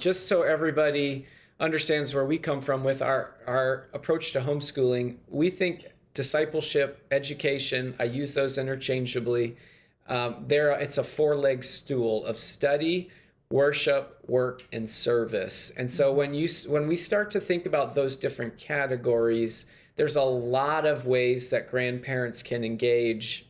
just so everybody understands where we come from with our approach to homeschooling, we think discipleship, education, I use those interchangeably. It's a four-leg stool of study, worship, work, and service. And so when we start to think about those different categories, there's a lot of ways that grandparents can engage